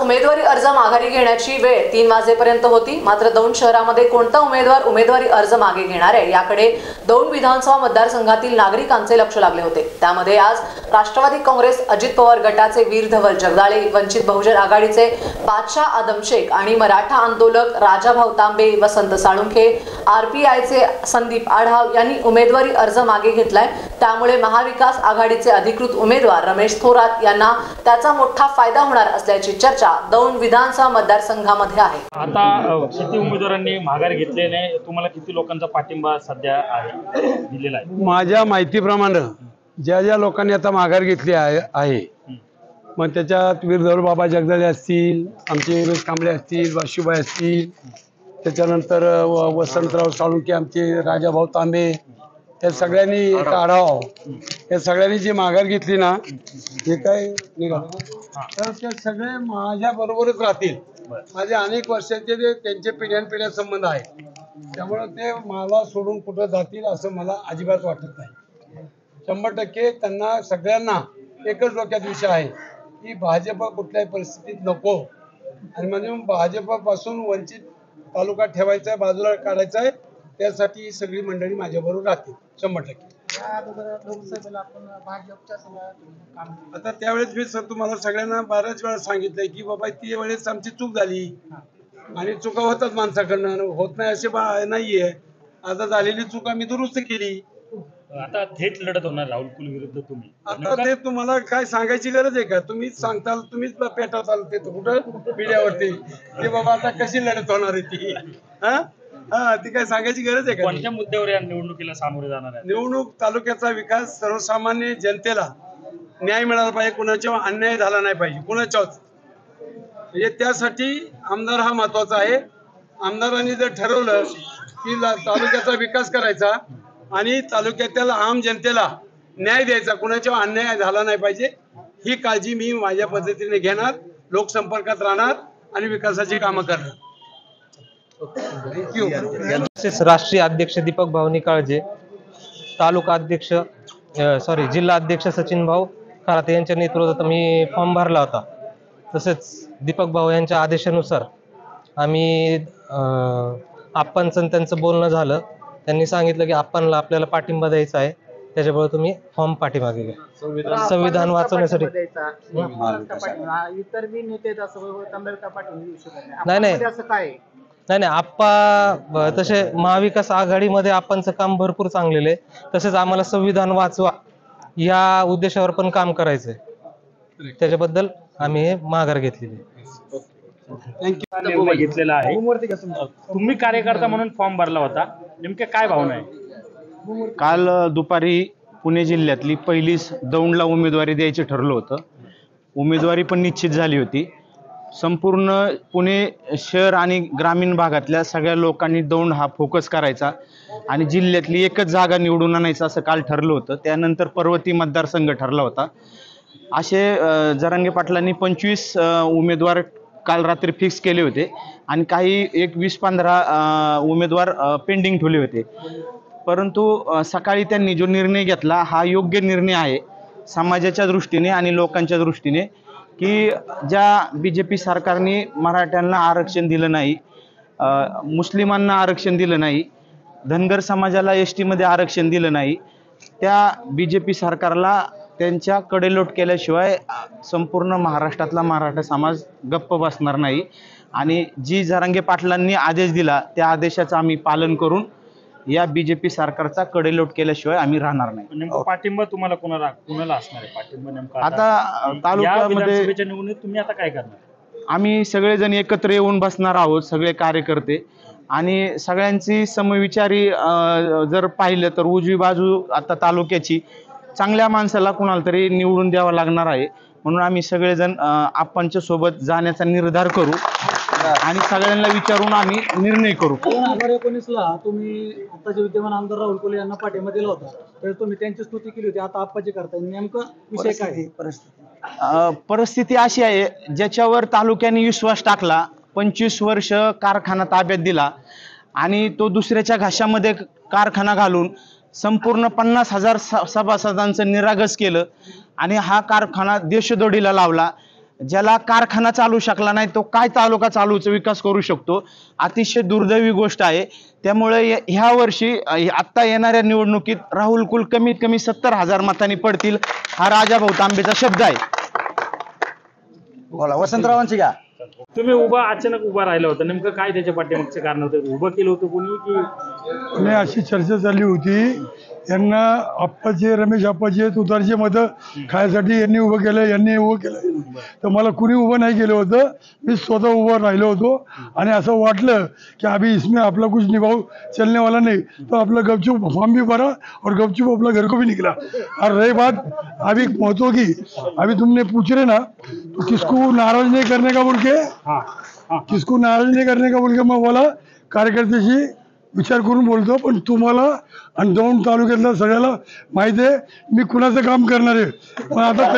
उमेदवारी अर्ज माघारी घेण्याची वेळ 3 वाजेपर्यंत होती। मात्र दौंड शहरामध्ये कोणता उमेदवार उमेदवारी अर्ज मागे घेणार आहे याकडे दौंड विधानसभा मतदारसंघातील नागरिकांचे लक्ष लागले होते। त्यामध्ये आज राष्ट्रवादी काँग्रेस अजित पवार गटाचे वीरधर जगदळे, वंचित बहुजन आघाडीचे बादशाह आदम शेख आणि मराठा आंदोलक राजा भाऊ तांबे, वसंत साळुंकी, आरपीआयचे संदीप आढाव यांनी उमेदवारी अर्ज मागे घेतलाय। त्यामुळे महाविकास आघाडीचे अधिकृत उमेदवार रमेश थोरात यांना त्याचा मोठा फायदा होणार असल्याची चर्चा दौंड विधानसभा मतदारसंघामध्ये आहे। आता किती उमेदवारांनी माघार घेतलेले, तुम्हाला किती लोकांचा पाठिंबा सध्या आहे दिलेला आहे? माझ्या माहितीप्रमाणे ज्या ज्या लोकांनी आता माघार घेतली आहे, मग त्याच्यात वीरधर बाबा जगदळे असतील, आमचे रमेश कांबळे असतील, वाशुभाई असतील, त्याच्यानंतर वसंतराव साळुंकी, आमचे राजा भाऊ तांबे, या सगळ्यांनी आढाव, या सगळ्यांनी जी माघार घेतली ना, जे काय तर ते सगळे माझ्या बरोबरच राहतील। माझ्या अनेक वर्षांचे ते त्यांचे पिढ्यानपिढ्या संबंध आहे, त्यामुळे ते मला सोडून कुठं जातील असं मला अजिबात वाटत नाही। 100% त्यांना सगळ्यांना एकच डोक्यात विषय आहे की भाजप कुठल्याही परिस्थितीत नको, आणि म्हणून भाजपपासून वंचित तालुका ठेवायचा आहे, बाजूला काढायचा आहे। त्यासाठी ही सगळी मंडळी माझ्याबरोबर राहतील 100%। आता त्यावेळेस मी सर तुम्हाला सगळ्यांना बऱ्याच वेळा सांगितलंय की बाबा ती वेळेस आमची चूक झाली, आणि चुका होतात माणसाकडनं, होत नाही असे नाहीये। आता झालेली चूक आम्ही दुरुस्त केली। आता थेट लढत होणार राहुल कुलकर्णी तुम्ही, आता ते तुम्हाला काय सांगायची गरज आहे का? तुम्हीच सांगताल, तुम्हीच पेटवताल ते कुठं पिढ्यावरती की बाबा आता कशी लढत होणार आहे ती, हा हा ती काय सांगायची गरज आहे का? कोणत्या मुद्द्यावर या निवडणुकीला सामोरे जाणार आहे? निवडणूक तालुक्याचा विकास, सर्वसामान्य जनतेला न्याय मिळाला पाहिजे, कुणाच्या अन्याय झाला नाही पाहिजे कुणाच्याच, म्हणजे त्यासाठी आमदार हा महत्वाचा आहे। आमदारांनी जर ठरवलं की तालुक्याचा विकास करायचा आणि तालुक्यातील आम जनतेला न्याय द्यायचा, कुणाच्या अन्याय झाला नाही पाहिजे, ही काळजी मी माझ्या पद्धतीने घेणार, लोकसंपर्कात राहणार आणि विकासाची कामं करणार। राष्ट्रीय अध्यक्ष दीपक भवणी काळजे, तालुका अध्यक्ष जिल्हा अध्यक्ष सचिन भाऊ खरात यांच्या नेतृत्वात मी फॉर्म भरला होता। तसेच दीपक भाऊ यांच्या आदेशानुसार आम्ही आपणचं त्यांचं बोलणं झालं, त्यांनी सांगितलं की आपणला आपल्याला पाठिंबा द्यायचा आहे, त्याच्यामुळे तुम्ही फॉर्म पाठीमागे घ्या संविधान वाचवण्यासाठी। नाही आप्पा तसे महाविकास आघाडीमध्ये आपणचं काम भरपूर चांगलेलं आहे, तसेच आम्हाला संविधान वाचवा या उद्देशावर पण काम करायचंय, त्याच्याबद्दल आम्ही माघार घेतलेली आहे। थँक्यू। घेतलेला आहे तुम्ही कार्यकर्ता म्हणून फॉर्म भरला होता, नेमके काय भावना आहे? काल दुपारी पुणे जिल्ह्यातली पहिलीच दौंडला उमेदवारी द्यायची ठरलं होतं, उमेदवारी पण निश्चित झाली होती। संपूर्ण पुणे शहर आणि ग्रामीण भागातल्या सगळ्या लोकांनी दौंड हा फोकस करायचा आणि जिल्ह्यातली एकच जागा निवडून आणायचं असं काल ठरलं होतं। त्यानंतर पर्वती मतदारसंघ ठरला होता। असे जरांगे पाटलांनी 25 उमेदवार काल रात्री फिक्स केले होते आणि काही 20-15 उमेदवार पेंडिंग ठेवले होते, परंतु सकाळी त्यांनी जो निर्णय घेतला हा योग्य निर्णय आहे समाजाच्या दृष्टीने आणि लोकांच्या दृष्टीने, की ज्या BJP सरकारने मराठ्यांना आरक्षण दिलं नाही, मुस्लिमांना आरक्षण दिलं नाही, धनगर समाजाला ST मध्ये आरक्षण दिलं नाही, त्या BJP सरकारला त्यांच्या कडेलोट केल्याशिवाय संपूर्ण महाराष्ट्रातला मराठा समाज गप्प बसणार नाही। आणि जी जरांगे पाटलांनी आदेश दिला त्या आदेशाचं आम्ही पालन करून या BJP सरकारचा कडेलोट केल्याशिवाय आम्ही राहणार नाही। पाठिंबा तुम्हाला कोणाला असणार आहे? पाठिंबा नेमका आता तालुक्यामध्ये तुम्ही आता काय करणार? आम्ही सगळेजण एकत्र येऊन बसणार आहोत, सगळे कार्यकर्ते, आणि सगळ्यांची समविचारी जर पाहिलं तर उजवी बाजू आता तालुक्याची चांगल्या माणसाला कोणाला तरी निवडून द्यावा लागणार आहे, म्हणून आम्ही सगळेजण आपणच्या सोबत जाण्याचा निर्धार करू आणि सगळ्यांना विचारून आम्ही निर्णय करू। 2019 ला तुम्ही आताचे विद्यमान आमदार राहुल कुलकर्णी यांना पाठिंबा दिला होता, तर तुम्ही त्यांची स्तुती केली होती, आता आप्पाजी करताय, नेमकं विषय काय आहे? परिस्थिती अशी आहे ज्याच्यावर तालुक्याने विश्वास टाकला, 25 वर्ष कारखाना ताब्यात दिला आणि तो दुसऱ्याच्या घाशामध्ये कारखाना घालून संपूर्ण 50,000 सभासदांचं निरागस केलं आणि हा कारखाना देशदोडीला लावला। ज्याला कारखाना चालू शकला नाही तो काय तालुका चालूच विकास करू शकतो, अतिशय दुर्दैवी गोष्ट आहे। त्यामुळे ह्या वर्षी आता येणाऱ्या निवडणुकीत राहुल कुलकर्णी कमीत कमी 70,000 मतांनी पडतील, हा राजा भाऊ तांबेचा शब्द आहे। बोला वसंतरावांची का तुम्ही उभा अचानक उभा राहिला होता, नेमकं काय त्याच्या पाठीमागचे कारण होते? उभं केलं होतं कोणी की नाही अशी चर्चा चालली होती, यांना आप्पाचे रमेश आप्पाचे तुतारचे मतं खायसाठी यांनी उभं केलं, यांनी उभं केलं, तर मला कुणी उभं नाही केलं होतं, मी स्वतः उभं राहिलो होतो। आणि असं वाटलं की अभी इसमें आपला कुछ निभाव चलने वाला नहीं, तो आपला गपचुप फॉर्म भी भरा और गपचुप अपना घर को भी निकला। और रही बात अभी महत्व की, अभी तुमने पूछ रहे ना तो किसको नाराज नहीं करने का बोल के, किसको नाराज नहीं करने का बोल के मैं बोला कार्यकर्त्याशी विचार करून बोलतो, पण तुम्हाला आणि दोन तालुक्यातल्या सगळ्याला माहिती आहे मी कुणाचं काम करणार आहे। पण आता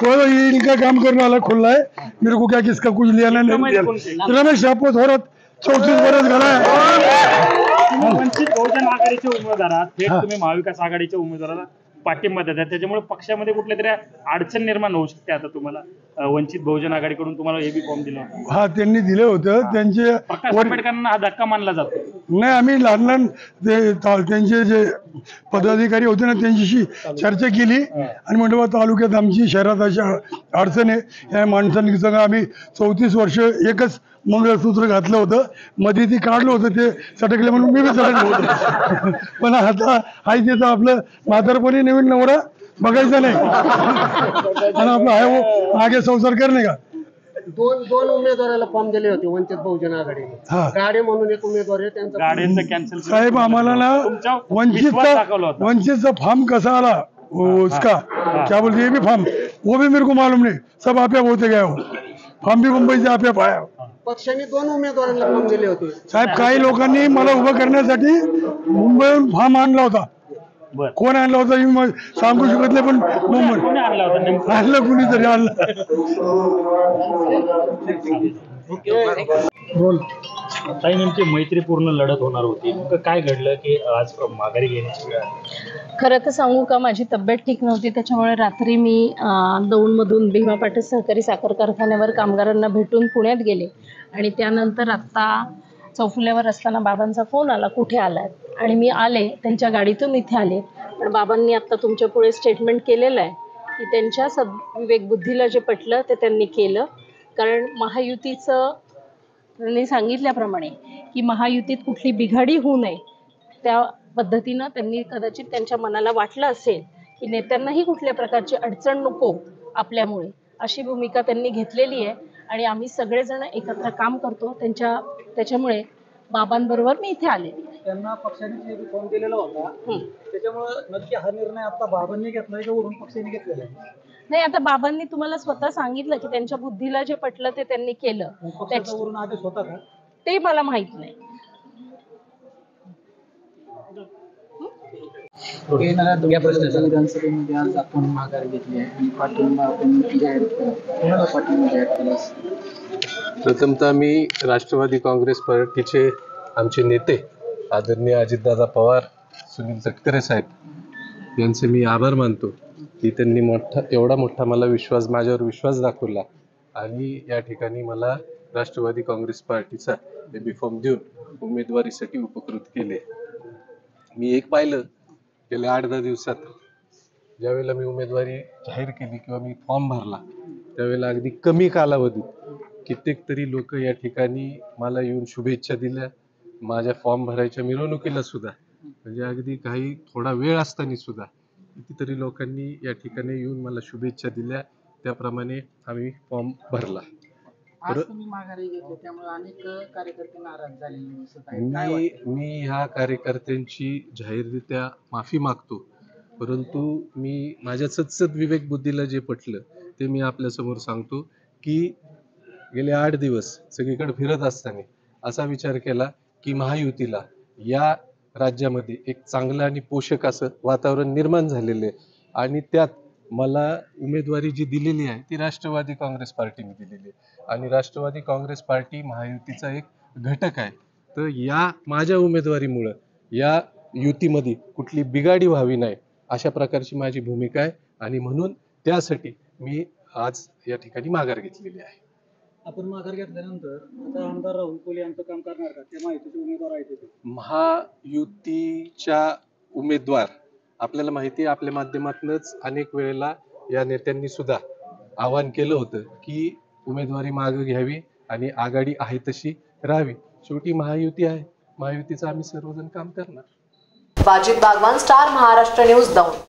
कोण इनका काम करने वाला खुला है, मेरे को क्या किसका कुछ लिया नहीं। रमेश आपको थोरात 34 वर्ष झाला आहे। वंचित बहुजन आघाडीच्या उमेदवारात थेट तुम्ही महाविकास आघाडीच्या उमेदवाराला पाठिंबा देतात, त्याच्यामुळे पक्षामध्ये कुठल्या तरी अडचण निर्माण होऊ शकते। आता तुम्हाला वंचित बहुजन आघाडीकडून तुम्हाला हे बी फॉर्म दिला होता? हा त्यांनी दिलं होतं, त्यांचे प्रकाश आंबेडकरांना हा धक्का मानला जातो नाही, आम्ही लहान लहान त्यांचे जे पदाधिकारी होते ना त्यांच्याशी चर्चा केली आणि म्हणलं तालुक्यात आमची शहरात अशा अडचण आहे, या माणसांनी सगळं आम्ही 34 वर्ष एकच मंगळसूत्र घातलं होतं, मध्ये ती काढलं होतं ते सटकले म्हणून मी बी सटकलो होतो, पण आता आई त्याचं आपलं म्हातारपणी नवीन नवरा बघायचा नाही आणि आपलं आहे मागे संसार करणे का। दोन उमेदवाराला फॉर्म दिले होते वंचित बहुजन आघाडीने, गाडे म्हणून एक उमेदवार आहे त्यांचा, गाडेंचं कॅन्सल साहेब आम्हाला ना वंचितचा फॉर्म कसा आला उसका क्या बोलते ये भी फॉर्म वो भी मेरे को मालूम नहीं, सब आप होते गए हो फॉर्म भी मुंबई से आप आया। पक्षाने दोन उमेदवारांना फॉर्म दिले होते साहेब, काही लोकांनी मला उभं करण्यासाठी मुंबईहून फॉर्म आणला होता, कोण आणला होता मी सांगू शकत नाही, पण मुंबई आणलं कुणीतरी आणलं बोल। काही नेमकी मैत्रीपूर्ण लढत होणार होती, काय घडलं की आज माघारी घेण्याची वेळ? खरं तर सांगू का माझी तब्येत ठीक नव्हती, त्याच्यामुळे रात्री मी दौंडमधून भीमा पाटील सहकारी साखर कारखान्यावर कामगारांना भेटून पुण्यात गेले आणि त्यानंतर आत्ता चौफुल्यावर असताना बाबांचा फोन आला कुठे आलात, आणि मी आले त्यांच्या गाडीतून इथे आले, पण बाबांनी आत्ता तुमच्या पुढे स्टेटमेंट केलेलं आहे की त्यांच्या विवेकबुद्धीला जे पटलं ते त्यांनी केलं, कारण महायुतीचं त्यांनी सांगितल्याप्रमाणे की महायुतीत कुठली बिघाडी होऊ नये त्या पद्धतीनं त्यांनी कदाचित त्यांच्या मनाला वाटलं असेल की नेत्यांनाही कुठल्या प्रकारची अडचण नको आपल्यामुळे, अशी भूमिका त्यांनी घेतलेली आहे आणि आम्ही सगळेजण एकत्र काम करतो त्याच्यामुळे बाबांबरोबर मी इथे आले। त्यांना पक्षाने जे फोन केलेला होता त्याच्यामुळे नक्की हा निर्णय आता बाबांनी घेतलाय का वरून पक्षाने घेतलेला आहे? नाही आता बाबांनी तुम्हाला स्वतः सांगितलं की त्यांच्या बुद्धीला जे पटलं ते त्यांनी केलं, त्याच्यावरून आदेश होता का ते मला माहित नाही। प्रथमतः मी राष्ट्रवादी काँग्रेस पार्टीचे आमचे नेते आदरणीय अजितदादा पवार सुनील तटकरे साहेब यांचे मी आभार मानतो की त्यांनी एवढा मोठा मला माझ्यावर विश्वास दाखवला आणि या ठिकाणी मला राष्ट्रवादी काँग्रेस पार्टीचा बी फॉर्म देऊन उमेदवारीसाठी उपकृत केले। मी एक पाहिलं गेल्या 8-10 दिवसात ज्यावेळेला मी उमेदवारी जाहीर केली किंवा मी फॉर्म भरला त्यावेळेला अगदी कमी कालावधीत कित्येक तरी लोक या ठिकाणी मला येऊन शुभेच्छा दिल्या, माझ्या फॉर्म भरायच्या मिरवणुकीला सुद्धा म्हणजे अगदी काही थोडा वेळ असताना सुद्धा कितीतरी लोकांनी या ठिकाणी येऊन मला शुभेच्छा दिल्या, त्याप्रमाणे आम्ही फॉर्म भरला। मी ह्या कार्यकर्त्यांची जाहीररित्या माफी मागतो, परंतु मी माझ्या सतसत विवेकबुद्धीला जे पटलं ते मी आपल्यासमोर सांगतो की गेले 8 दिवस सगळीकडे फिरत असताना असा विचार केला की महायुतीला या राज्यामध्ये एक चांगलं आणि पोषक असं वातावरण निर्माण झालेलं आहे आणि त्यात मला उमेदवारी जी दिलेली आहे ती राष्ट्रवादी काँग्रेस पार्टीने दिलेली आहे आणि राष्ट्रवादी काँग्रेस पार्टी महायुतीचा एक घटक आहे, तर या माझ्या उमेदवारीमुळं या युतीमध्ये कुठली बिघाडी व्हावी नाही अशा प्रकारची माझी भूमिका आहे आणि म्हणून त्यासाठी मी आज या ठिकाणी माघार घेतलेली आहे। आपण माघार घेतल्यानंतर आता आमदार राहुल कोल्हे यांचं काम करणार का? ते माहितीचे उमेदवार आहेत, महायुतीच्या उमेदवार आपल्याला माहिती आहे। आपल्या माध्यमातूनच अनेक वेळेला या नेत्यांनी सुद्धा आवाहन केलं होतं की उमेदवारी मागे घ्यावी आणि आघाडी आहे तशी राहावी। शेवटी महायुती आहे, महायुतीचं आम्ही सर्वजण काम करणार। Ajit Pawar, star Maharashtra news, Daund.